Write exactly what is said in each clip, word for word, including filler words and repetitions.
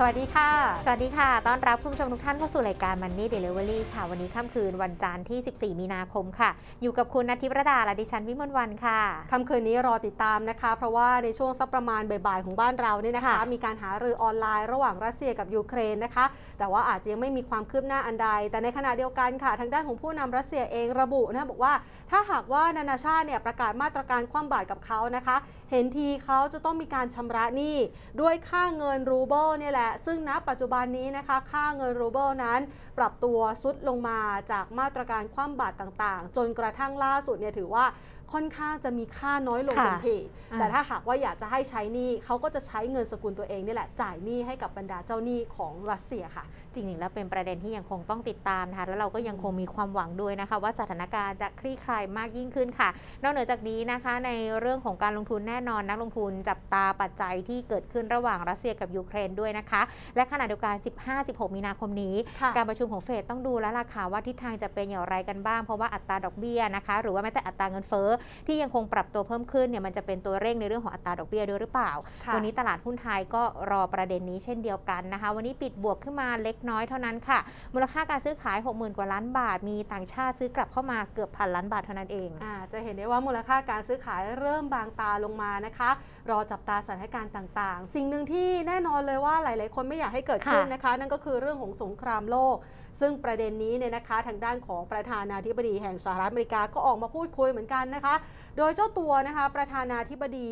สวัสดีค่ะสวัสดีค่ะต้อนรับคุณผู้ชมทุกท่านเข้าสู่รายการ Money Delivery ค่ะวันนี้ค่ำคืนวันจันทร์ที่สิบสี่มีนาคมค่ะอยู่กับคุณณทิพย์ระดาและดิฉันวิมลวรรณค่ะค่ำคืนนี้รอติดตามนะคะเพราะว่าในช่วงสักประมาณบ่ายๆของบ้านเราเนี่ยนะคะมีการหารือออนไลน์ระหว่างรัสเซียกับยูเครนนะคะแต่ว่าอาจจะยังไม่มีความคืบหน้าอันใดแต่ในขณะเดียวกันค่ะทางด้านของผู้นำรัสเซียเองระบุนะบอกว่าถ้าหากว่านานาชาติเนี่ยประกาศมาตรการคว่ำบาตรกับเขานะคะเห็นทีเขาจะต้องมีการชำระหนี้ด้วยค่าเงินรูเบิลเนี่ยแหละซึ่งณปัจจุบันนี้นะคะค่าเงินรูเบิลนั้นปรับตัวซุดลงมาจากมาตรการคว่ำบาตรต่างๆจนกระทั่งล่าสุดเนี่ยถือว่าค่อนข้างจะมีค่าน้อยลงทันทีแต่ถ้าหากว่าอยากจะให้ใช้หนี้เขาก็จะใช้เงินสกุลตัวเองนี่แหละจ่ายหนี้ให้กับบรรดาเจ้าหนี้ของรัสเซียค่ะจริงๆแล้วเป็นประเด็นที่ยังคงต้องติดตามนะคะแล้วเราก็ยังคงมีความหวังด้วยนะคะว่าสถานการณ์จะคลี่คลายมากยิ่งขึ้นค่ะนอกเหนือจากนี้นะคะในเรื่องของการลงทุนแน่นอนนักลงทุนจับตาปัจจัยที่เกิดขึ้นระหว่างรัสเซียกับยูเครนด้วยนะคะและขณะเดียวกัน สิบห้าถึงสิบหกมีนาคมนี้การประชุมของเฟดต้องดูแล้วล่ะค่ะว่าทิศทางจะเป็นอย่างไรกันบ้างเพราะว่าอัตราดอกเบี้ยนะคะหรือว่าแม้แต่อัตราเงินเฟ้อที่ยังคงปรับตัวเพิ่มขึ้นเนี่ยมันจะเป็นตัวเร่งในเรื่องของอัตราดอกเบี้ยด้วยหรือเปล่าวันนี้ตลาดหุ้นไทยก็รอประเด็นนี้เช่นเดียวกันนะคะวันนี้ปิดบวกขึ้นมาเล็กน้อยเท่านั้นค่ะมูลค่าการซื้อขาย หกหมื่นกว่าล้านบาทมีต่างชาติซื้อกลับเข้ามาเกือบพันล้านบาทเท่านั้นเองอ่าจะเห็นได้ว่ามูลค่าการซื้อขายเริ่มบางตาลงมานะคะรอจับตาสถานการณ์ต่างๆสิ่งหนึ่งที่แน่นอนเลยว่าหลายๆคนไม่อยากให้เกิดขึ้นนะคะนั่นก็คือเรื่องของสงครามโลกซึ่งประเด็นนี้เนี่ยนะคะทางด้านของประธานาธิบดีแห่งสหรัฐอเมริกาก็ออกมาพูดคุยเหมือนกันนะคะโดยเจ้าตัวนะคะประธานาธิบดี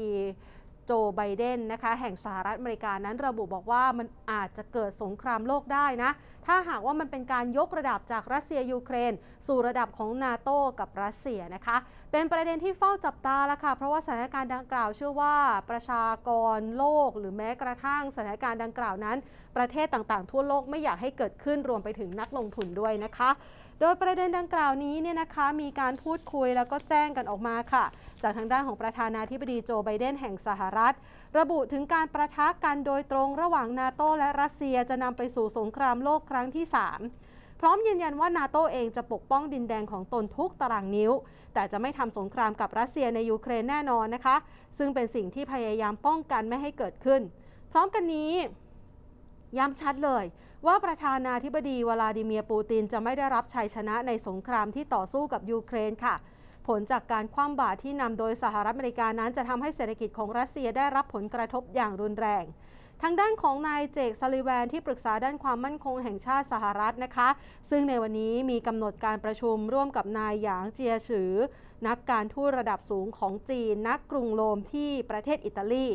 โจไบเดนนะคะแห่งสหรัฐอเมริกานั้นระบุบอกว่ามันอาจจะเกิดสงครามโลกได้นะถ้าหากว่ามันเป็นการยกระดับจากรัสเซียยูเครนสู่ระดับของ NATO กับรัสเซียนะคะเป็นประเด็นที่เฝ้าจับตาละค่ะเพราะว่าสถานการณ์ดังกล่าวเชื่อว่าประชากรโลกหรือแม้กระทั่งสถานการณ์ดังกล่าวนั้นประเทศต่างๆทั่วโลกไม่อยากให้เกิดขึ้นรวมไปถึงนักลงทุนด้วยนะคะโดยประเด็นดังกล่าวนี้เนี่ยนะคะมีการพูดคุยแล้วก็แจ้งกันออกมาค่ะจากทางด้านของประธานาธิบดีโจไบเดนแห่งสหรัฐระบุถึงการประทะกันโดยตรงระหว่างนาโตและรัสเซียจะนำไปสู่สงครามโลกครั้งที่สามพร้อมยืนยันว่านาโตเองจะปกป้องดินแดนของตนทุกตารางนิ้วแต่จะไม่ทำสงครามกับรัสเซียในยูเครนแน่นอนนะคะซึ่งเป็นสิ่งที่พยายามป้องกันไม่ให้เกิดขึ้นพร้อมกันนี้ย้ำชัดเลยว่าประธานาธิบดีวลาดิเมียร์ปูตินจะไม่ได้รับชัยชนะในสงครามที่ต่อสู้กับยูเครนค่ะผลจากการคว่ำบาตรที่นำโดยสหรัฐอเมริกานั้นจะทำให้เศรษฐกิจของรัสเซียได้รับผลกระทบอย่างรุนแรงทางด้านของนายเจค ซัลลิแวนที่ปรึกษาด้านความมั่นคงแห่งชาติสหรัฐนะคะซึ่งในวันนี้มีกำหนดการประชุมร่วมกับนายหยางเจียฉือนักการทูตระดับสูงของจีนณกรุงโรมที่ประเทศอิตาลี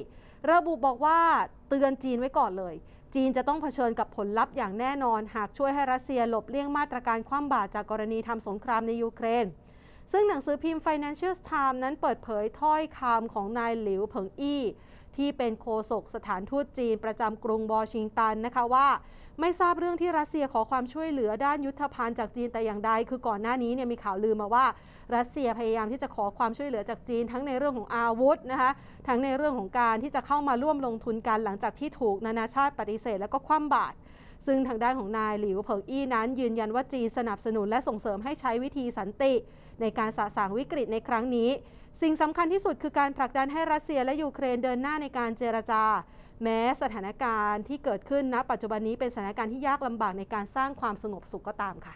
ระบุบอกว่าเตือนจีนไว้ก่อนเลยจีนจะต้องเผชิญกับผลลัพธ์อย่างแน่นอนหากช่วยให้รัสเซียหลบเลี่ยงมาตรการคว่ำบาตรจากกรณีทำสงครามในยูเครนซึ่งหนังสือพิมพ์ Financial Times นั้นเปิดเผยถ้อยคำของนายหลิวเผิงอี้ที่เป็นโฆษกสถานทูตจีนประจำกรุงวอชิงตันนะคะว่าไม่ทราบเรื่องที่รัสเซียขอความช่วยเหลือด้านยุทธภัณฑ์จากจีนแต่อย่างใดคือก่อนหน้านี้เนี่ยมีข่าวลือมาว่ารัสเซียพยายามที่จะขอความช่วยเหลือจากจีนทั้งในเรื่องของอาวุธนะคะทั้งในเรื่องของการที่จะเข้ามาร่วมลงทุนกันหลังจากที่ถูกนานาชาติปฏิเสธแล้วก็คว่ำบาตรซึ่งทางด้านของนายหลิวเผิงอี้นั้นยืนยันว่าจีนสนับสนุนและส่งเสริมให้ใช้วิธีสันติในการสะสางวิกฤตในครั้งนี้สิ่งสำคัญที่สุดคือการผลักดันให้รัสเซียและยูเครนเดินหน้าในการเจรจาแม้สถานการณ์ที่เกิดขึ้นณปัจจุบันนี้เป็นสถานการณ์ที่ยากลำบากในการสร้างความสงบสุขก็ตามค่ะ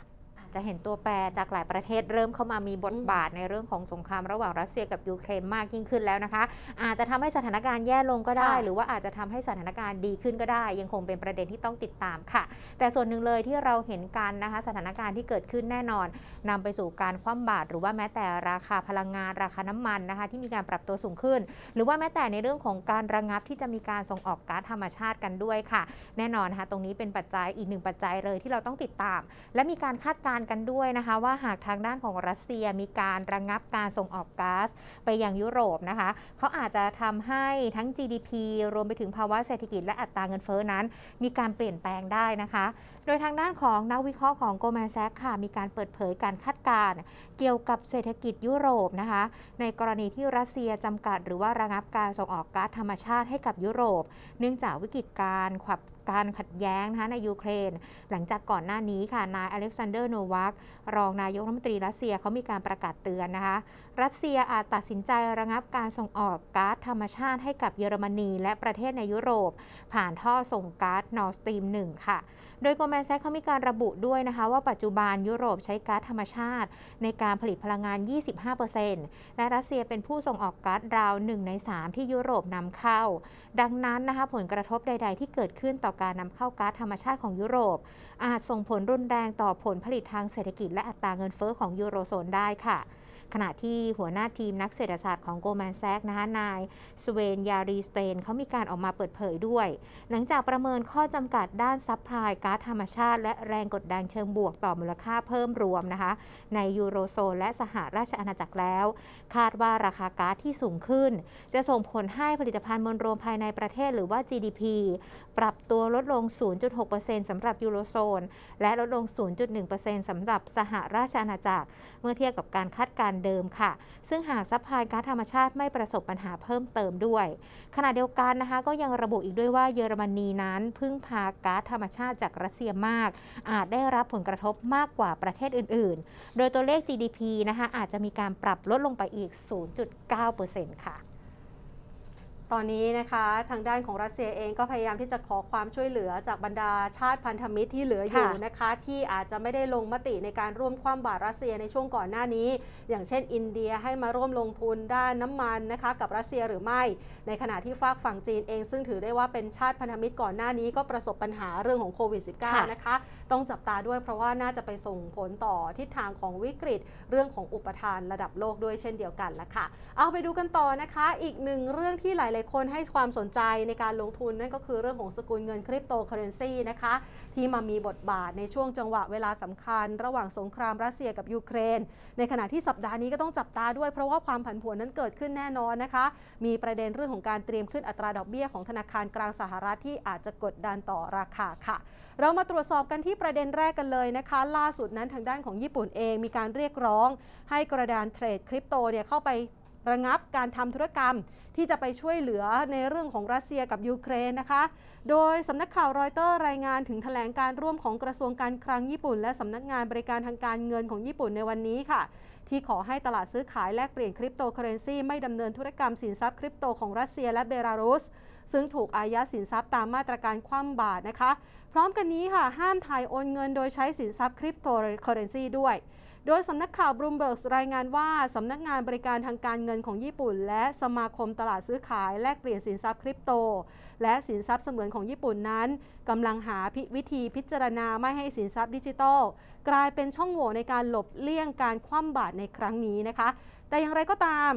จะเห็นตัวแปรจากหลายประเทศเริ่มเข้ามามีบทบาทในเรื่องของสงครามระหว่างรัสเซียกับยูเครนมากยิ่งขึ้นแล้วนะคะอาจจะทำให้สถานการณ์แย่ลงก็ได้หรือว่าอาจจะทำให้สถานการณ์ดีขึ้นก็ได้ยังคงเป็นประเด็นที่ต้องติดตามค่ะแต่ส่วนหนึ่งเลยที่เราเห็นกันนะคะสถานการณ์ที่เกิดขึ้นแน่นอนนำไปสู่การคว่ำบาตรหรือว่าแม้แต่ราคาพลังงานราคาน้ำมันนะคะที่มีการปรับตัวสูงขึ้นหรือว่าแม้แต่ในเรื่องของการระงับที่จะมีการส่งออกก๊าซธรรมชาติกันด้วยค่ะแน่นอนนะคะตรงนี้เป็นปัจจัยอีกหนึ่งปัจจัยเลยที่เราต้องติดตามและมีการคาดการณ์กันด้วยนะคะว่าหากทางด้านของรัสเซียมีการระงับการส่งออกก๊าซไปยังยุโรปนะคะเขาอาจจะทำให้ทั้ง จี ดี พี รวมไปถึงภาวะเศรษฐกิจและอัตราเงินเฟ้อนั้นมีการเปลี่ยนแปลงได้นะคะโดยทางด้านของนักวิเคราะห์ของ Goldman Sachs ค่ะมีการเปิดเผยการคาดการณ์เกี่ยวกับเศรษฐกิจยุโรปนะคะในกรณีที่รัสเซียจำกัดหรือว่าระงับการส่งออกก๊าซธรรมชาติให้กับยุโรปเนื่องจากวิกฤตการขับ การขัดแย้งนะคะในยูเครนหลังจากก่อนหน้านี้ค่ะนายอเล็กซานเดอร์โนวัครองนายกรัฐมนตรีรัสเซียเขามีการประกาศเตือนนะคะรัสเซียอาจตัดสินใจระงับการส่งออกก๊าซธรรมชาติให้กับเยอรมนีและประเทศในยุโรปผ่านท่อส่งก๊าซ Nord Stream หนึ่ง ค่ะโดย Goldman Sachs เขามีการระบุด้วยนะคะว่าปัจจุบันยุโรปใช้ก๊าซธรรมชาติในการผลิตพลังงาน ยี่สิบห้าเปอร์เซ็นต์ และรัสเซียเป็นผู้ส่งออกก๊าซราวหนึ่งในสามที่ยุโรปนำเข้าดังนั้นนะคะผลกระทบใดๆที่เกิดขึ้นต่อการนำเข้าก๊าซธรรมชาติของยุโรปอาจส่งผลรุนแรงต่อผลผลิตทางเศรษฐกิจและอัตราเงินเฟ้อของยูโรโซนได้ค่ะขณะที่หัวหน้าทีมนักเศรษฐศาสตร์ของ Goldman Sachs นะคะนายสเวนยารีสเตนเขามีการออกมาเปิดเผยด้วยหลังจากประเมินข้อจำกัดด้านซัพพลายก๊าซธรรมชาติและแรงกดดันเชิงบวกต่อมูลค่าเพิ่มรวมนะคะในยูโรโซนและสหราชอาณาจักรแล้วคาดว่าราคาก๊าซที่สูงขึ้นจะส่งผลให้ผลิตภัณฑ์มวลรวมภายในประเทศหรือว่า จี ดี พี ปรับตัวลดลง ศูนย์จุดหกเปอร์เซ็นต์ สำหรับยูโรโซนและลดลง ศูนย์จุดหนึ่งเปอร์เซ็นต์ สำหรับสหราชอาณาจักรเมื่อเทียบกับการคาดการณ์เดิมค่ะซึ่งหากซัพพลายก๊าซธรรมชาติไม่ประสบปัญหาเพิ่มเติมด้วยขณะเดียวกันนะคะก็ยังระบุอีกด้วยว่าเยอรมนีนั้นพึ่งพาก๊าซธรรมชาติจากรัสเซียมากอาจได้รับผลกระทบมากกว่าประเทศอื่นๆโดยตัวเลข จี ดี พี นะคะอาจจะมีการปรับลดลงไปอีก ศูนย์จุดเก้าเปอร์เซ็นต์ ค่ะตอนนี้นะคะทางด้านของรัสเซียเองก็พยายามที่จะขอความช่วยเหลือจากบรรดาชาติพันธมิตรที่เหลืออยู่นะคะที่อาจจะไม่ได้ลงมติในการร่วมคว่ำบาตรรัสเซียในช่วงก่อนหน้านี้อย่างเช่นอินเดียให้มาร่วมลงทุนด้านน้ำมันนะคะกับรัสเซียหรือไม่ในขณะที่ฝากฝั่งจีนเองซึ่งถือได้ว่าเป็นชาติพันธมิตรก่อนหน้านี้ก็ประสบปัญหาเรื่องของโควิด สิบเก้า นะคะต้องจับตาด้วยเพราะว่าน่าจะไปส่งผลต่อทิศทางของวิกฤตเรื่องของอุปทานระดับโลกด้วยเช่นเดียวกันละค่ะเอาไปดูกันต่อนะคะอีกหนึ่งเรื่องที่หลายหลายคนให้ความสนใจในการลงทุนนั่นก็คือเรื่องของสกุลเงินคริปโตเคอเรนซีนะคะที่มามีบทบาทในช่วงจังหวะเวลาสำคัญระหว่างสงครามรัสเซียกับยูเครนในขณะที่สัปดาห์นี้ก็ต้องจับตาด้วยเพราะว่าความผันผวนนั้นเกิดขึ้นแน่นอนนะคะมีประเด็นเรื่องของการเตรียมขึ้นอัตราดอกเบี้ยของธนาคารกลางสหรัฐที่อาจจะกดดันต่อราคาค่ะเรามาตรวจสอบกันที่ประเด็นแรกกันเลยนะคะล่าสุดนั้นทางด้านของญี่ปุ่นเองมีการเรียกร้องให้กระดานเทรดคริปโตเนี่ยเข้าไประงับการทำธุรกรรมที่จะไปช่วยเหลือในเรื่องของรัสเซียกับยูเครนนะคะโดยสำนักข่าวรอยเตอร์รายงานถึงแถลงการร่วมของกระทรวงการคลังญี่ปุ่นและสำนักงานบริการทางการเงินของญี่ปุ่นในวันนี้ค่ะที่ขอให้ตลาดซื้อขายแลกเปลี่ยนคริปโตเคอเรนซีไม่ดำเนินธุรกรรมสินทรัพย์คริปโตของรัสเซียและเบลารุสซึ่งถูกอายัดสินทรัพย์ตามมาตรการคว่ำบาตรนะคะพร้อมกันนี้ค่ะห้ามถ่ายโอนเงินโดยใช้สินทรัพย์คริปโตเคอเรนซีด้วยโดยสำนักข่าวบลูมเบิร์กรายงานว่าสำนักงานบริการทางการเงินของญี่ปุ่นและสมาคมตลาดซื้อขายแลกเปลี่ยนสินทรัพย์คริปโตและสินทรัพย์เสมือนของญี่ปุ่นนั้นกำลังหาวิธีพิจารณาไม่ให้สินทรัพย์ดิจิทัลกลายเป็นช่องโหว่ในการหลบเลี่ยงการคว่ำบาตรในครั้งนี้นะคะแต่อย่างไรก็ตาม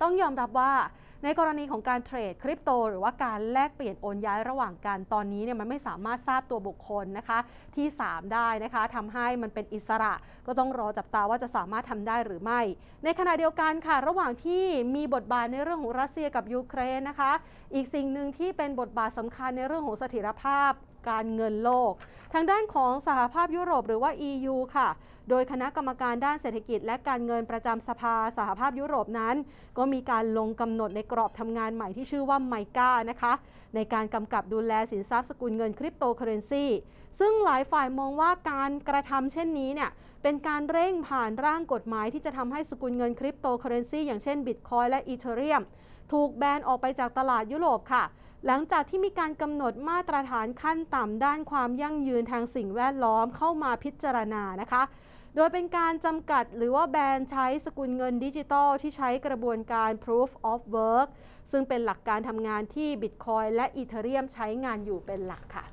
ต้องยอมรับว่าในกรณีของการเทรดคริปโตหรือว่าการแลกเปลี่ยนโอนย้ายระหว่างกันตอนนี้เนี่ยมันไม่สามารถทราบตัวบุคคลนะคะที่สามได้นะคะทำให้มันเป็นอิสระก็ต้องรอจับตาว่าจะสามารถทำได้หรือไม่ในขณะเดียวกันค่ะระหว่างที่มีบทบาทในเรื่องของรัสเซียกับยูเครนนะคะอีกสิ่งหนึ่งที่เป็นบทบาทสำคัญในเรื่องของเสถียรภาพการเงินโลกทางด้านของสหภาพยุโรปหรือว่า อี ยู ค่ะโดยคณะกรรมการด้านเศรษฐกิจและการเงินประจำสภาสหภาพยุโรปนั้นก็มีการลงกำหนดในกรอบทำงานใหม่ที่ชื่อว่าไมก้านะคะในการกำกับดูแลสินทรัพย์สกุลเงินคริปโตเคอเรนซีซึ่งหลายฝ่ายมองว่าการกระทำเช่นนี้เนี่ยเป็นการเร่งผ่านร่างกฎหมายที่จะทำให้สกุลเงินคริปโตเคอเรนซีอย่างเช่น Bitcoin และ Ethereum ถูกแบนออกไปจากตลาดยุโรปค่ะหลังจากที่มีการกำหนดมาตรฐานขั้นต่ำด้านความยั่งยืนทางสิ่งแวดล้อมเข้ามาพิจารณานะคะโดยเป็นการจำกัดหรือว่าแบนใช้สกุลเงินดิจิทัลที่ใช้กระบวนการ Proof of Work ซึ่งเป็นหลักการทำงานที่ Bitcoin และ Ethereum ใช้งานอยู่เป็นหลักค่ะ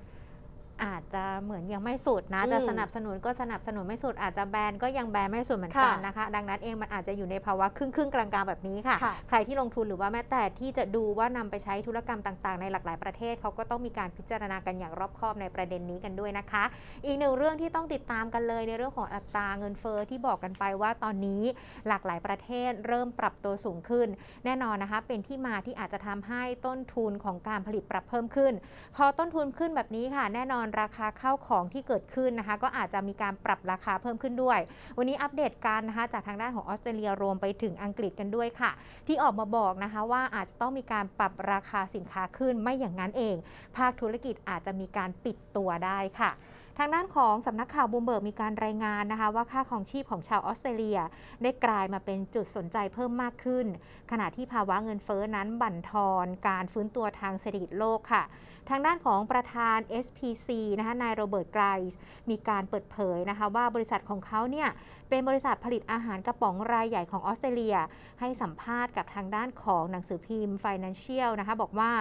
อาจจะเหมือนยังไม่สุดนะจะสนับสนุนก็สนับสนุนไม่สุดอาจจะแบนก็ยังแบนไม่สุดเหมือนกันนะคะดังนั้นเองมันอาจจะอยู่ในภาวะครึ่งๆกลางๆแบบนี้ค่ะใครที่ลงทุนหรือว่าแม้แต่ที่จะดูว่านำไปใช้ธุรกรรมต่างๆในหลากหลายประเทศเขาก็ต้องมีการพิจารณากันอย่างรอบคอบในประเด็นนี้กันด้วยนะคะอีกหนึ่งเรื่องที่ต้องติดตามกันเลยในเรื่องของอัตราเงินเฟ้อที่บอกกันไปว่าตอนนี้หลากหลายประเทศเริ่มปรับตัวสูงขึ้นแน่นอนนะคะเป็นที่มาที่อาจจะทำให้ต้นทุนของการผลิตปรับเพิ่มขึ้นพอต้นทุนขึ้นแบบนี้ค่ะแน่นอน ราคาข้าวของที่เกิดขึ้นนะคะก็อาจจะมีการปรับราคาเพิ่มขึ้นด้วยวันนี้อัปเดตกันนะคะจากทางด้านของออสเตรเลียรวมไปถึงอังกฤษกันด้วยค่ะที่ออกมาบอกนะคะว่าอาจจะต้องมีการปรับราคาสินค้าขึ้นไม่อย่างนั้นเองภาคธุรกิจอาจจะมีการปิดตัวได้ค่ะทางด้านของสำนักข่าวบูมเบิร์กมีการรายงานนะคะว่าค่าของชีพของชาวออสเตรเลียได้กลายมาเป็นจุดสนใจเพิ่มมากขึ้นขณะที่ภาวะเงินเฟ้อนั้นบั่นทอนการฟื้นตัวทางเศรษฐกิจโลกค่ะทางด้านของประธาน เอส พี ซี นะคะนายโรเบิร์ตไกรส์มีการเปิดเผยนะคะว่าบริษัทของเขาเนี่ยเป็นบริษัทผลิตอาหารกระป๋องรายใหญ่ของออสเตรเลียให้สัมภาษณ์กับทางด้านของหนังสือพิมพ์ Financial นะคะบอกว่า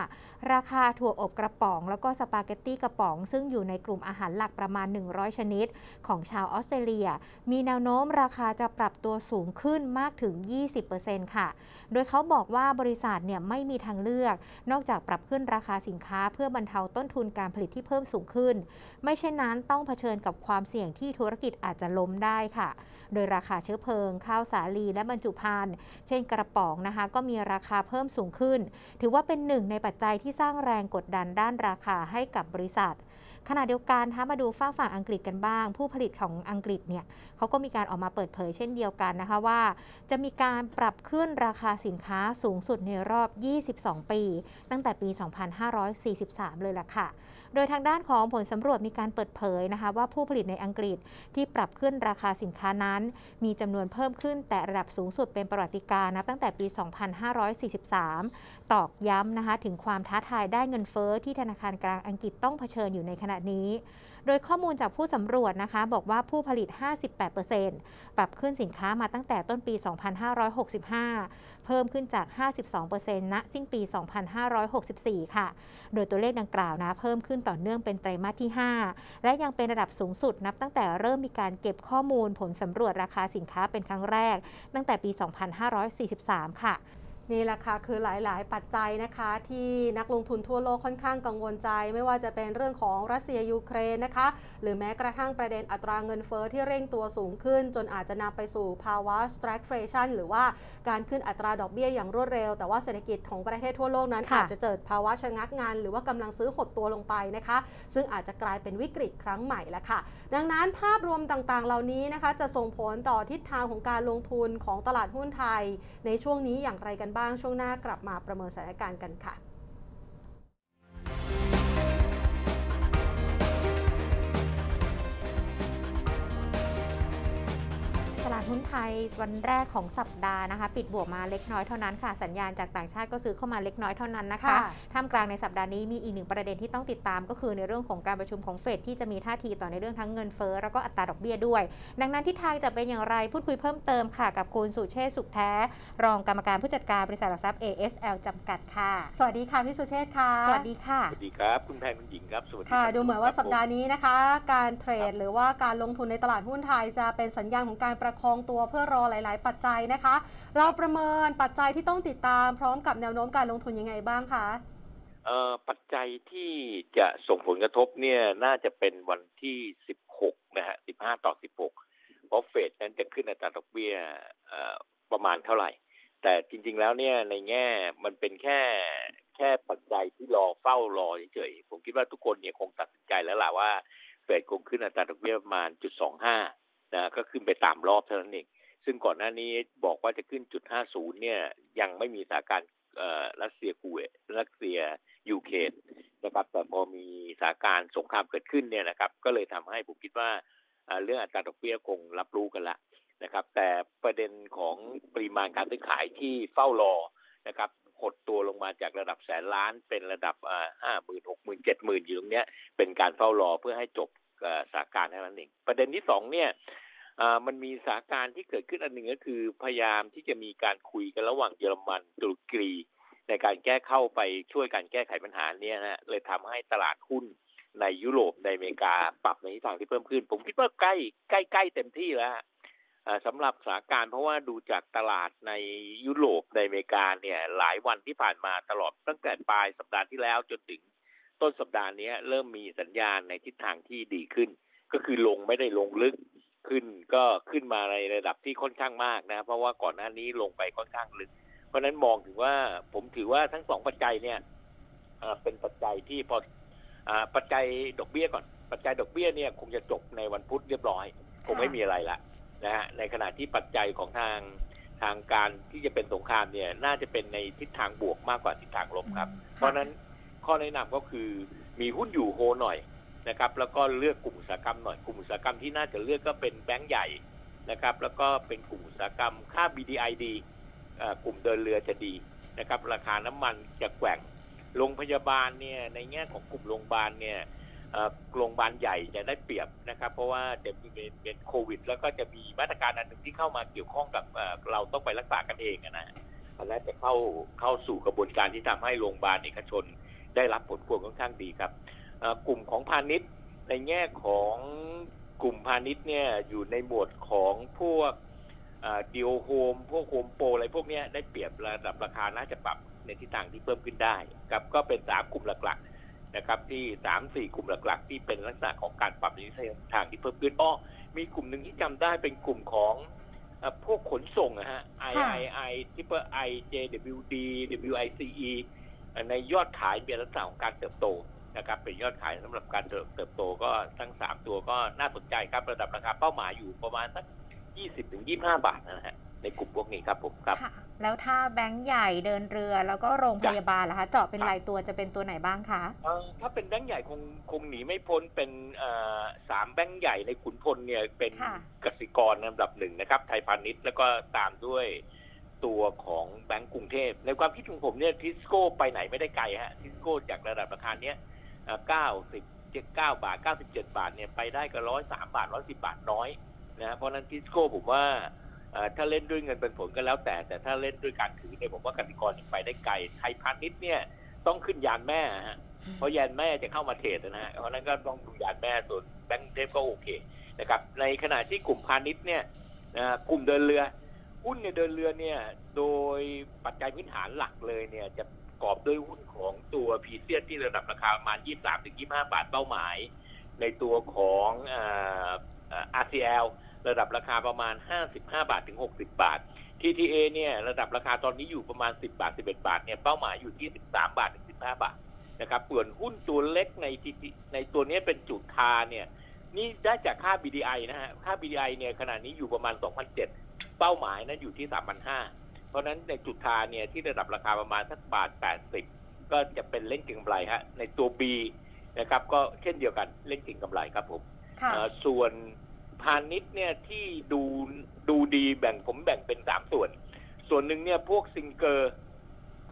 ราคาถั่วอบกระป๋องแล้วก็สปาเกตตี้กระป๋องซึ่งอยู่ในกลุ่มอาหารหลักประมาณหนึ่งร้อยชนิดของชาวออสเตรเลียมีแนวโน้มราคาจะปรับตัวสูงขึ้นมากถึง ยี่สิบเปอร์เซ็นต์ ค่ะโดยเขาบอกว่าบริษัทเนี่ยไม่มีทางเลือกนอกจากปรับขึ้นราคาสินค้าเพื่อบรรเทาต้นทุนการผลิตที่เพิ่มสูงขึ้นไม่เช่นนั้นต้องเผชิญกับความเสี่ยงที่ธุรกิจอาจจะล้มได้ค่ะโดยราคาเชื้อเพลิงข้าวสาลีและบรรจุภัณฑ์เช่นกระป๋องนะคะก็มีราคาเพิ่มสูงขึ้นถือว่าเป็นหนึ่งในปัจจัยที่สร้างแรงกดดันด้านราคาให้กับบริษัทขณะเดียวกันถ้ามาดูฝั่งฝั่งอังกฤษกันบ้างผู้ผลิตของอังกฤษเนี่ยเขาก็มีการออกมาเปิดเผยเช่นเดียวกันนะคะว่าจะมีการปรับขึ้นราคาสินค้าสูงสุดในรอบยี่สิบสองปีตั้งแต่ปีสองพันห้าร้อยสี่สิบสามเลยล่ะค่ะโดยทางด้านของผลสำรวจมีการเปิดเผยนะคะว่าผู้ผลิตในอังกฤษที่ปรับขึ้นราคาสินค้านั้นมีจำนวนเพิ่มขึ้นแต่ระดับสูงสุดเป็นประวัติการณ์นับตั้งแต่ปีสองพันห้าร้อยสี่สิบสามตอกย้ำนะคะถึงความท้าทายได้เงินเฟ้อที่ธนาคารกลางอังกฤษต้องเผชิญอยู่ในขณะนี้โดยข้อมูลจากผู้สำรวจนะคะบอกว่าผู้ผลิต ห้าสิบแปดเปอร์เซ็นต์ ปรับขึ้นสินค้ามาตั้งแต่ต้นปีสองพันห้าร้อยหกสิบห้าเพิ่มขึ้นจาก ห้าสิบสองเปอร์เซ็นต์ ณ สิ้นปีสองพันห้าร้อยหกสิบสี่ค่ะโดยตัวเลขดังกล่าวนะเพิ่มขึ้นต่อเนื่องเป็นไตรมาสที่ห้าและยังเป็นระดับสูงสุดนับตั้งแต่เริ่มมีการเก็บข้อมูลผลสำรวจราคาสินค้าเป็นครั้งแรกตั้งแต่ปีสองพันห้าร้อยสี่สิบสามค่ะนี่แหละค่ะคือหลายๆปัจจัยนะคะที่นักลงทุนทั่วโลกค่อนข้างกังวลใจไม่ว่าจะเป็นเรื่องของรัสเซียยูเครนนะคะหรือแม้กระทั่งประเด็นอัตราเงินเฟ้อที่เร่งตัวสูงขึ้นจนอาจจะนำไปสู่ภาวะ stagflation หรือว่าการขึ้นอัตราดอกเบี้ยอย่างรวดเร็วแต่ว่าเศรษฐกิจของประเทศทั่วโลกนั้นอาจจะเกิดภาวะชะงักงันหรือว่ากำลังซื้อหดตัวลงไปนะคะซึ่งอาจจะกลายเป็นวิกฤตครั้งใหม่ละค่ะดังนั้นภาพรวมต่างๆเหล่านี้นะคะจะส่งผลต่อทิศทางของการลงทุนของตลาดหุ้นไทยในช่วงนี้อย่างไรกันบ้างช่วงหน้ากลับมาประเมินสถานการณ์กันค่ะตลาดหุ้นไทยวันแรกของสัปดาห์นะคะปิดบวกมาเล็กน้อยเท่านั้นค่ะสัญญาณจากต่างชาติก็ซื้อเข้ามาเล็กน้อยเท่านั้นนะคะท่ามกลางในสัปดาห์นี้มีอีกหนึ่งประเด็นที่ต้องติดตามก็คือในเรื่องของการประชุมของเฟดที่จะมีท่าทีต่อในเรื่องทั้งเงินเฟ้อแล้วก็อัตราดอกเบี้ยด้วยดังนั้นทิศทางจะเป็นอย่างไรพูดคุยเพิ่มเติมค่ะกับคุณสุเชษฐ์สุขแท้รองกรรมการผู้จัดการบริษัทหลักทรัพย์ เอ เอส แอล จำกัดค่ะสวัสดีค่ะพี่สุเชษฐ์ค่ะสวัสดีค่ะสวัสดีครับคุณแพนคุณหญิงครับสวัสดีค่ะดูเหมือนว่าสัปดาห์นี้นะคะการเทรดหรือว่าการลงทุนในตลาดหุ้นไทยจะเป็นสัญญาณของการประคองตัวเพื่อรอหลายๆปัจจัยนะคะเราประเมินปัจจัยที่ต้องติดตามพร้อมกับแนวโน้มการลงทุนยังไงบ้างคะเอ่อปัจจัยที่จะส่งผลกระทบเนี่ยน่าจะเป็นวันที่สิบหกนะฮะสิบห้าต่อสิบหกเพราะเฟดนั้นจะขึ้นอัตราดอกเบี้ยเอ่อประมาณเท่าไหร่แต่จริงๆแล้วเนี่ยในแง่มันเป็นแค่แค่ปัจจัยที่รอเฝ้ารอเฉยๆผมคิดว่าทุกคนเนี่ยคงตัดสินใจแล้วล่ะว่าเฟดคงขึ้นอัตราดอกเบี้ยประมาณ จุดสองห้านะก็ขึ้นไปตามรอบเท่านั้นเองซึ่งก่อนหน้านี้บอกว่าจะขึ้นจุดห้าศูนย์เนี่ยยังไม่มีสถานการณ์รัสเซียกูเอรัสเซียยูเครนนะครับแต่พอมีสถานการณ์สงครามเกิดขึ้นเนี่ยนะครับก็เลยทำให้ผมคิดว่าเรื่องอัตราดอกเบี้ยคงรับรู้กันละนะครับแต่ประเด็นของปริมาณการซื้อขายที่เฝ้ารอนะครับหดตัวลงมาจากระดับแสนล้านเป็นระดับห้าหมื่นหกหมื่นเจ็ดหมื่นอยู่ตรงเนี้ยเป็นการเฝ้ารอเพื่อให้จบสถานการณ์นั่นเองประเด็นที่สองเนี่ยมันมีสถานการณ์ที่เกิดขึ้นอันหนึ่งก็คือพยายามที่จะมีการคุยกันระหว่างเยอรมันตุรกีในการแก้เข้าไปช่วยการแก้ไขปัญหาเนี่ยนะเลยทำให้ตลาดหุ้นในยุโรปในอเมริกาปรับในทิศทางที่เพิ่มขึ้นผมคิดว่าใกล้ใกล้ใกล้เต็มที่แล้วสำหรับสถานการณ์เพราะว่าดูจากตลาดในยุโรปในอเมริกาเนี่ยหลายวันที่ผ่านมาตลอดตั้งแต่ปลายสัปดาห์ที่แล้วจนถึงต้นสัปดาห์นี้เริ่มมีสัญญาณในทิศทางที่ดีขึ้นก็คือลงไม่ได้ลงลึกขึ้นก็ขึ้นมาในระดับที่ค่อนข้างมากนะเพราะว่าก่อนหน้านี้ลงไปค่อนข้างลึกเพราะนั้นมองถึงว่าผมถือว่าทั้งสองปัจจัยเนี่ยเป็นปัจจัยที่พอปัจจัยดอกเบี้ยก่อน ปัจจัยดอกเบี้ยเนี่ยคงจะจบในวันพุธเรียบร้อยคงไม่มีอะไรละนะฮะในขณะที่ปัจจัยของทางทางการที่จะเป็นสงครามเนี่ยน่าจะเป็นในทิศทางบวกมากกว่าทิศทางลบครับเพราะนั้นข้อแนะนำก็คือมีหุ้นอยู่โฮหน่อยนะครับแล้วก็เลือกกลุ่มอุตสาหกรรมหน่อยกลุ่มอุตสาหกรรมที่น่าจะเลือกก็เป็นแบงก์ใหญ่นะครับแล้วก็เป็นกลุ่มอุตสาหกรรมค่า บี ดี ไอ ดี กลุ่มเดินเรือจะดีนะครับราคาน้ำมันจะแกว่งโรงพยาบาลเนี่ยในแง่ของกลุ่มโรงพยาบาลเนี่ยโรงพยาบาลใหญ่จะได้เปรียบนะครับเพราะว่าเดี๋ยวมีเป็นโควิดแล้วก็จะมีมาตรการอันหนึ่งที่เข้ามาเกี่ยวข้องกับเราต้องไปรักษากันเองนะและจะเข้าเข้าสู่กระบวนการที่ทำให้โรงพยาบาลเอกชนได้รับผลพวงค่อนข้างดีครับกลุ่มของพาณิชย์ในแง่ของกลุ่มพาณิชย์เนี่ยอยู่ในหมวดของพวกดิโอโฮมพวกโฮมโปรอะไรพวกนี้ได้เปรียบระดับราคาน่าจะปรับในทิศทางที่เพิ่มขึ้นได้ครับก็เป็นสามกลุ่มหลักๆนะครับที่สามสี่กลุ่มหลักๆที่เป็นลักษณะของการปรับในทิศทางที่เพิ่มขึ้นอ้อมีกลุ่มหนึ่งที่จำได้เป็นกลุ่มของพวกขนส่งนะฮะ ไอ ไอ ไอ Triple I เจ ดับเบิลยู ดี ดับเบิลยู ไอ ซี อี ในยอดขายเป็นลักษณะของการเติบโตนะครับเป็นยอดขายสำหรับการเติบโตก็ทั้งสามตัวก็น่าสนใจครับระดับราคาเป้าหมายอยู่ประมาณสัก ยี่สิบถึงยี่สิบห้า บาทนะฮะในกลุ่มพวกนี้ครับผมครับแล้วถ้าแบงก์ใหญ่เดินเรือแล้วก็โรงพยาบาลล่ะคะเจาะเป็นรายตัวจะเป็นตัวไหนบ้างคะถ้าเป็นแบงก์ใหญ่คงคงหนีไม่พ้นเป็นสามแบงก์ใหญ่ในขุนพลเนี่ยเป็นกสิกรลำดับหนึ่งนะครับไทยพาณิชย์แล้วก็ตามด้วยตัวของแบงก์กรุงเทพในความคิดของผมเนี่ยทิสโก้ไปไหนไม่ได้ไกลฮะทิสโก้จากระดับราคาเนี้ยเก้าสิบเก้าบาทเก้าสิบเจ็ดบาทเนี่ยไปได้ก็หนึ่งร้อยสามบาทหนึ่งร้อยสิบบาทน้อยนะเพราะนั้นทิสโก้ผมว่าถ้าเล่นด้วยเงินเป็นผลก็แล้วแต่แต่ถ้าเล่นด้วยการถือเนี่ยผมว่ากสิกรไปได้ไกลไทยพาณิชย์เนี่ยต้องขึ้นยานแม่ฮะเพราะยานแม่จะเข้ามาเทรดนะฮะเพราะนั้นก็ต้องดูยานแม่ส่วนแบงก์เทพก็โอเคนะครับในขณะที่กลุ่มพาณิชย์เนี่ยกลุ่มเดินเรือหุ้นในเดินเรือเนี่ยโดยปัจจัยพื้นฐานหลักเลยเนี่ยจะประกอบด้วยหุ้นของตัวพีเซียที่ระดับราคาประมาณ ยี่สิบสามถึงยี่สิบห้า บาทเป้าหมายในตัวของอาร์ ซี แอล ระดับราคาประมาณ ห้าสิบห้าบาทถึงหกสิบบาท ที ที เอ เนี่ยระดับราคาตอนนี้อยู่ประมาณ สิบบาทสิบเอ็ดบาทเนี่ยเป้าหมายอยู่ที่ สิบสามบาทถึงสิบห้าบาทนะครับส่วนหุ้นตัวเล็กในในตัวนี้เป็นจุดทาเนี่ยนี่ได้จากค่า บี ดี ไอ นะฮะค่า บี ดี ไอ เนี่ยขณะนี้อยู่ประมาณ สองพันเจ็ดร้อย เป้าหมายนั้นอยู่ที่ สามพันห้าร้อย เพราะนั้นในจุดทาเนี่ยที่ระดับราคาประมาณสักบาทแปดสิบก็จะเป็นเล่นเก็งกำไรฮะในตัว B นะครับก็เช่นเดียวกันเล่นเก็งกำไรครับผมส่วนพาณิชย์เนี่ยที่ดูดูดีแบ่งผมแบ่งเป็นสามส่วนส่วนหนึ่งเนี่ยพวกซิงเกอร์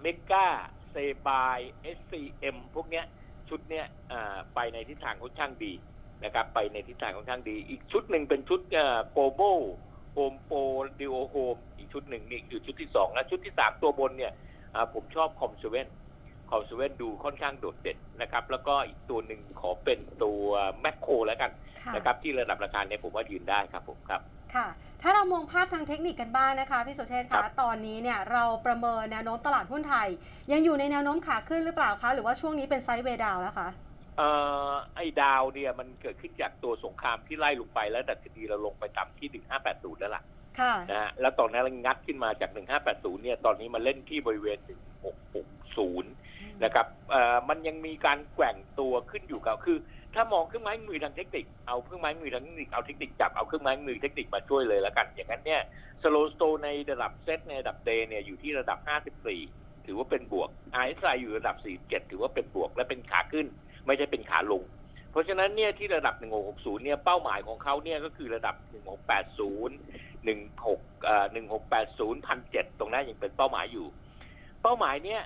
เมกาเซบายเอสซีเอ็มพวกเนี้ยชุดเนี้ยไปในทิศทางค่อนข้างดีนะครับไปในทิศทางค่อนข้างดีอีกชุดหนึ่งเป็นชุดโปโบโฮมโปรดิโอโฮมอีกชุดหนึ่งนี่คือชุดที่สองและชุดที่สามตัวบนเนี่ยผมชอบคอมเซเว่นคอมเซเว่นดูค่อนข้างโดดเด่นนะครับแล้วก็อีกตัวหนึ่งขอเป็นตัวแมคโครแล้วกันนะครับที่ระดับราคาเนี่ยผมว่ายืนได้ครับผมครับค่ะถ้าเรามองภาพทางเทคนิคกันบ้างนะคะพี่สุเชษฐ์คะตอนนี้เนี่ยเราประเมินแนวโน้มตลาดหุ้นไทยยังอยู่ในแนวโน้มขาขึ้นหรือเปล่าคะหรือว่าช่วงนี้เป็นไซด์เวย์ดาวน์แล้วคะเอ่อไอ้ดาวเนี่ยมันเกิดขึ้นจากตัวสงครามที่ไล่ลงไปแล้วดัชนีเราลงไปต่ำที่หนึ่งพันห้าร้อยแปดสิบแล้วล่ะค่ะนะแล้วตอนนั้นเรางัดขึ้นมาจากหนึ่งพันห้าร้อยแปดสิบเนี่ยตอนนี้มาเล่นที่บริเวณหนึ่งพันหกร้อยหกสิบนะครับเอ่อมันยังมีการแกว่งตัวขึ้นอยู่กับคือถ้ามองเครื่องไม้มือทางเทคนิคเอาเครื่องไม้มือทางเทคนิคเอาเทคนิคจับเอาเครื่องไม้มือเทคนิคมาช่วยเลยแล้วกันอย่างนั้นเนี่ยสโลว์สโตนในระดับเซตในระดับเดย์เนี่ยอยู่ที่ระดับห้าสิบสี่ถือว่าเป็นบวก อาร์ เอส ไอ อยู่ระดับสี่สิบเจ็ดถือว่าเป็นบวกและเป็นขาขึ้นไม่ใช่เป็นขาลงเพราะฉะนั้นเนี่ยที่ระดับหนึ่งพันหกร้อยหกสิบเนี่ยเป้าหมายของเขาเนี่ยก็คือระดับหนึ่งพันหกร้อยแปดสิบ หนึ่งพันหกร้อยแปดสิบ หนึ่งพันเจ็ดร้อยตรงนั้นยังเป็นเป้าหมายอยู่เป้าหมายเนี่ย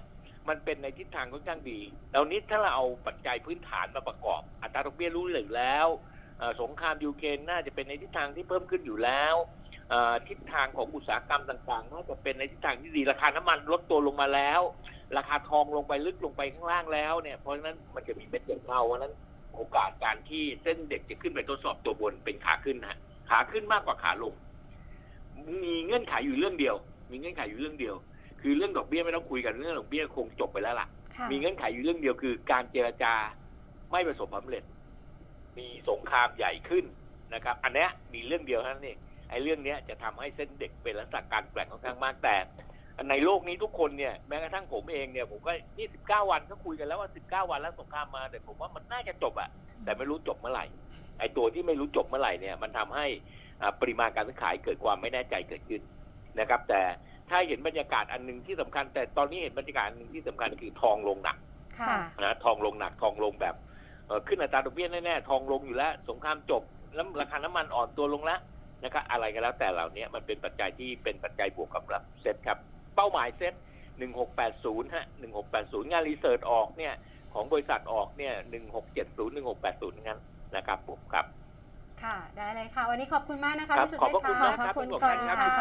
มันเป็นในทิศทางค่อนข้างดีแล้วนี้ถ้าเราเอาปัจจัยพื้นฐานมาประกอบอัตราดอกเบี้ยรู้เหลือแล้วสงครามยูเครนน่าจะเป็นในทิศทางที่เพิ่มขึ้นอยู่แล้วทิศทางของอุตสาหกรรมต่างๆน่าจะเป็นในทิศทางที่ดีราคาน้ำมันลดตัวลงมาแล้วราคาทองลงไปลึกลงไปข้างล่างแล้วเนี่ยเพราะฉะนั้นมันจะมีเม็ดเงินเข้าเพราะนั้นโอกาสการที่เส้นเด็กจะขึ้นไปทดสอบตัวบนเป็นขาขึ้นนะขาขึ้นมากกว่าขาลงมีเงื่อนไขอยู่เรื่องเดียวมีเงื่อนไขอยู่เรื่องเดียวคือเรื่องดอกเบี้ยไม่ต้องคุยกันเรื่องดอกเบี้ยคงจบไปแล้วล่ะมีเงื่อนไขอยู่เรื่องเดียวคือการเจรจาไม่ประสบความสำเร็จมีสงครามใหญ่ขึ้นนะครับอันนี้มีเรื่องเดียวเท่านั้นเองไอ้เรื่องนี้จะทำให้เส้นเด็กเป็นลักษณะการแกว่งค่อนข้างมากแต่ในโลกนี้ทุกคนเนี่ยแม้กระทั่งผมเองเนี่ยผมก็นี่สิบเก้าวันก็คุยกันแล้วว่าสิบเก้าวันแล้วสงครามมาแต่ผมว่ามันน่าจะจบอ่ะ แต่ไม่รู้จบเมื่อไหร่ไอ้ตัวที่ไม่รู้จบเมื่อไหร่เนี่ยมันทำให้ปริมาณการซื้อขายเกิดความไม่แน่ใจเกิดขึ้นนะครับแต่ถ้าเห็นบรรยากาศอันนึงที่สำคัญแต่ตอนนี้เห็นบรรยากาศอันนึงที่สำคัญคือทองลงหนักนะทองลงหนักทองลงแบบขึ้นอัตราดอกเบี้ยแน่ๆทองลงอยู่แล้วสงครามจบแล้วราคาน้ำมันอ่อนตัวลงแล้วนะครับอะไรก็แล้วแต่เหล่านี้มันเป็นปัจจัยที่เป็นปัจจัยบวกกับรับเซ็ตครับเป้าหมายเซ็ตหนึ่งหกแปดศูนย์ฮะหนึ่งหกแปดศูนย์งานรีเสิร์ชออกเนี่ยของบริษัทออกเนี่ยหนึ่งหกเจ็ดศูนย์ หนึ่งหกแปดศูนย์งั้นนะครับผมครับค่ะได้เลยค่ะวันนี้ขอบคุณมากนะคะพี่สุดขอบคุณค่ะขอบคุณค่ะต้องบอก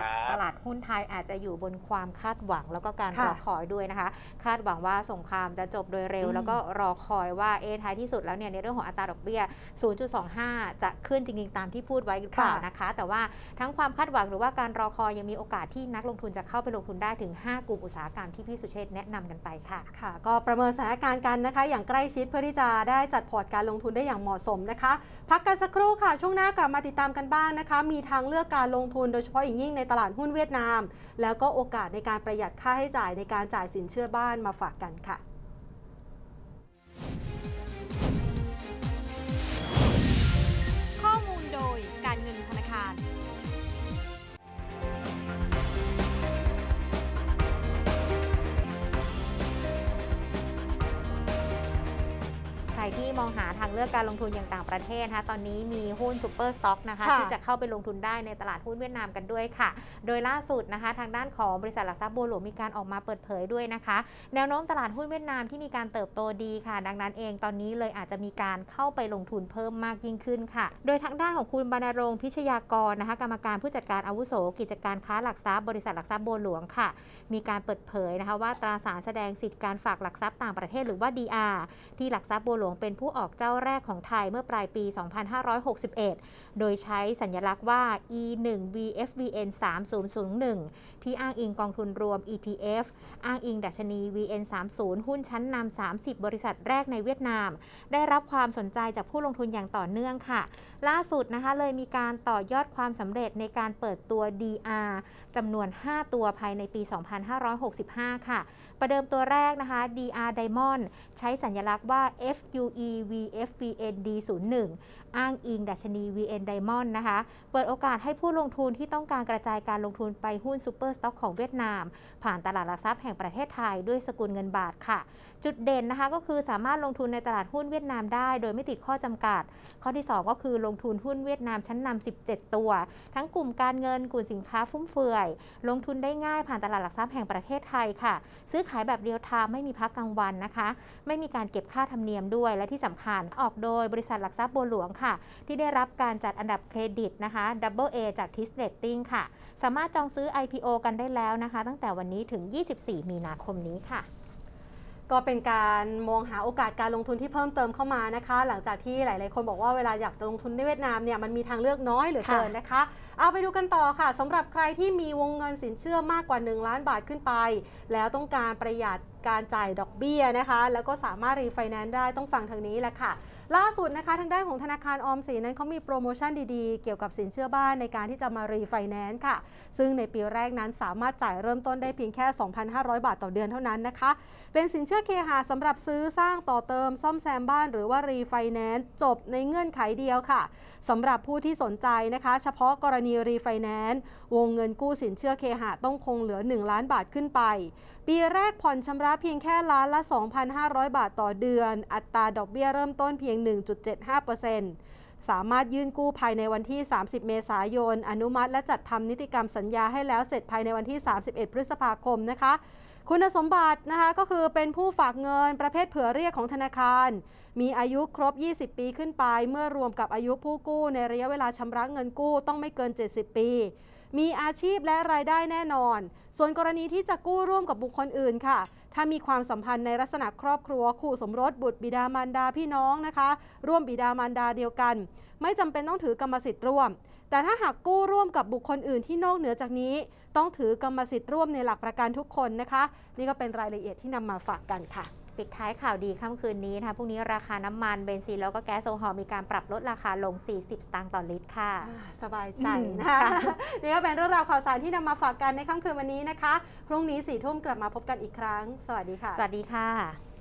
ว่าตลาดหุ้นไทยอาจจะอยู่บนความคาดหวังแล้วก็การรอคอยด้วยนะคะคาดหวังว่าสงครามจะจบโดยเร็วแล้วก็รอคอยว่าเอท้ายที่สุดแล้วเนี่ยในเรื่องของอัตราดอกเบี้ย ศูนย์จุดสองห้า จะขึ้นจริงๆตามที่พูดไว้หรือเปล่านะคะแต่ว่าทั้งความคาดหวังหรือว่าการรอคอยยังมีโอกาสที่นักลงทุนจะเข้าไปลงทุนได้ถึงห้ากลุ่มอุตสาหกรรมที่พี่สุเชษฐ์แนะนำกันไปค่ะค่ะก็ประเมินสถานการณ์กันนะคะอย่างใกล้ชิดเพื่อที่จะได้จัดพอร์ตการลงทุนได้อย่างเหมาะสมนะคะพักกันสักครู่ค่ะช่วงหน้ากลับมาติดตามกันบ้างนะคะมีทางเลือกการลงทุนโดยเฉพาะอย่างยิ่งในตลาดหุ้นเวียดนามแล้วก็โอกาสในการประหยัดค่าใช้จ่ายในการจ่ายสินเชื่อบ้านมาฝากกันค่ะข้อมูลโดยการเงินธนาคารใครที่มองหาทางเลือกการลงทุนอย่างต่างประเทศนะคะตอนนี้มีหุ้นซูเปอร์สต็อกนะคะที่จะเข้าไปลงทุนได้ในตลาดหุ้นเวียดนามกันด้วยค่ะโดยล่าสุดนะคะทางด้านของบริษัทหลักทรัพย์บัวหลวงมีการออกมาเปิดเผยด้วยนะคะแนวโน้มตลาดหุ้นเวียดนามที่มีการเติบโตดีค่ะดังนั้นเองตอนนี้เลยอาจจะมีการเข้าไปลงทุนเพิ่มมากยิ่งขึ้นค่ะโดยทางด้านของคุณบรรณรงค์พิชยากรนะคะกรรมการผู้จัดการอาวุโสกิจการค้าหลักทรัพย์บริษัทหลักทรัพย์บัวหลวงค่ะมีการเปิดเผยนะคะว่าตราสารแสดงสิทธิการฝากหลักทรัพย์ต่างประเทศหรือว่า ดี อาร์ ที่หลักทรัพย์บัวหลวงเป็นผู้ออกเจ้าแรกของไทยเมื่อปลายปี สองพันห้าร้อยหกสิบเอ็ด โดยใช้สัญลักษณ์ว่า อี หนึ่ง วี เอฟ วี เอ็น สาม ศูนย์ ศูนย์ หนึ่ง ที่อ้างอิงกองทุนรวม อี ที เอฟ อ้างอิงดัชนี วี เอ็น สามสิบ หุ้นชั้นนำสามสิบบริษัทแรกในเวียดนามได้รับความสนใจจากผู้ลงทุนอย่างต่อเนื่องค่ะล่าสุดนะคะเลยมีการต่อยอดความสำเร็จในการเปิดตัว ดี อาร์ จำนวนห้าตัวภายในปี สองพันห้าร้อยหกสิบห้า ค่ะประเดิมตัวแรกนะคะ ดี อาร์ Diamond ใช้สัญลักษณ์ว่า เอฟ ยู อี วี เอฟ วี เอ็น ดี ศูนย์ หนึ่ง อ้างอิงดัชนี วี เอ็น Diamond นะคะเปิดโอกาสให้ผู้ลงทุนที่ต้องการกระจายการลงทุนไปหุ้นซูเปอร์สต็อกของเวียดนามผ่านตลาดหลักทรัพย์แห่งประเทศไทยด้วยสกุลเงินบาทค่ะจุดเด่นนะคะก็คือสามารถลงทุนในตลาดหุ้นเวียดนามได้โดยไม่ติดข้อจำกัดข้อที่สองก็คือลงทุนหุ้นเวียดนามชั้นนำสิบเจ็ดตัวทั้งกลุ่มการเงินกลุ่มสินค้าฟุ่มเฟือยลงทุนได้ง่ายผ่านตลาดหลักทรัพย์แห่งประเทศไทยค่ะซื้อขายแบบเรียลไทม์ไม่มีพักกลางวันนะคะไม่มีการเก็บค่าธรรมเนียมด้วยและที่สำคัญออกโดยบริษัทหลักทรัพย์บัวหลวงค่ะที่ได้รับการจัดอันดับเครดิตนะคะ ดับเบิล เอ จาก Fitch Ratings ค่ะสามารถจองซื้อ ไอ พี โอ กันได้แล้วนะคะตั้งแต่วันนี้ถึงยี่สิบสี่มีนาคมนี้ค่ะก็เป็นการมองหาโอกาสการลงทุนที่เพิ่มเติมเข้ามานะคะหลังจากที่หลายๆคนบอกว่าเวลาอยากลงทุนในเวียดนามเนี่ยมันมีทางเลือกน้อยเหลือเกินนะคะเอาไปดูกันต่อค่ะสำหรับใครที่มีวงเงินสินเชื่อมากกว่าหนึ่งล้านบาทขึ้นไปแล้วต้องการประหยัดการจ่ายดอกเบี้ยนะคะแล้วก็สามารถรีไฟแนนซ์ได้ต้องฟังทางนี้แหละค่ะล่าสุดนะคะทางด้านของธนาคารออมสินนั้นเขามีโปรโมชั่นดีๆเกี่ยวกับสินเชื่อบ้านในการที่จะมารีไฟแนนซ์ค่ะซึ่งในปีแรกนั้นสามารถจ่ายเริ่มต้นได้เพียงแค่ สองพันห้าร้อย บาทต่อเดือนเท่านั้นนะคะเป็นสินเชื่อเคหะสำหรับซื้อสร้างต่อเติมซ่อมแซมบ้านหรือว่ารีไฟแนนซ์จบในเงื่อนไขเดียวค่ะสำหรับผู้ที่สนใจนะคะเฉพาะกรณีรีไฟแนนซ์วงเงินกู้สินเชื่อเคหะต้องคงเหลือหนึ่งล้านบาทขึ้นไปปีแรกผ่อนชำระเพียงแค่ล้านละ สองพันห้าร้อย บาทต่อเดือนอัตราดอกเบี้ยเริ่มต้นเพียง หนึ่งจุดเจ็ดห้าเปอร์เซ็นต์ สามารถยื่นกู้ภายในวันที่สามสิบเมษายนอนุมัติและจัดทำนิติกรรมสัญญาให้แล้วเสร็จภายในวันที่สามสิบเอ็ดพฤษภาคมนะคะคุณสมบัตินะคะก็คือเป็นผู้ฝากเงินประเภทเผื่อเรียกของธนาคารมีอายุครบยี่สิบปีขึ้นไปเมื่อรวมกับอายุผู้กู้ในระยะเวลาชำระเงินกู้ต้องไม่เกินเจ็ดสิบปีมีอาชีพและรายได้แน่นอนส่วนกรณีที่จะกู้ร่วมกับบุคคลอื่นค่ะถ้ามีความสัมพันธ์ในลักษณะครอบครัวคู่สมรสบุตรบิดามารดาพี่น้องนะคะร่วมบิดามารดาเดียวกันไม่จำเป็นต้องถือกรรมสิทธิ์ร่วมแต่ถ้าหากกู้ร่วมกับบุคคลอื่นที่นอกเหนือจากนี้ต้องถือกรรมสิทธิ์ร่วมในหลักประกันทุกคนนะคะนี่ก็เป็นรายละเอียดที่นำมาฝากกันค่ะปิดท้ายข่าวดีค่ำคืนนี้นะคะพรุ่งนี้ราคาน้ำมันเบนซินแล้วก็แก๊สโซฮอลมีการปรับลดราคาลงสี่สิบสตางค์ต่อลิตรค่ะสบายใจนะคะนี่ก็เป็นเรื่องราวข่าวสารที่นำมาฝากกันในค่ำคืนวันนี้นะคะพรุ่งนี้สี่ทุ่มกลับมาพบกันอีกครั้งสวัสดีค่ะสวัสดีค่ะ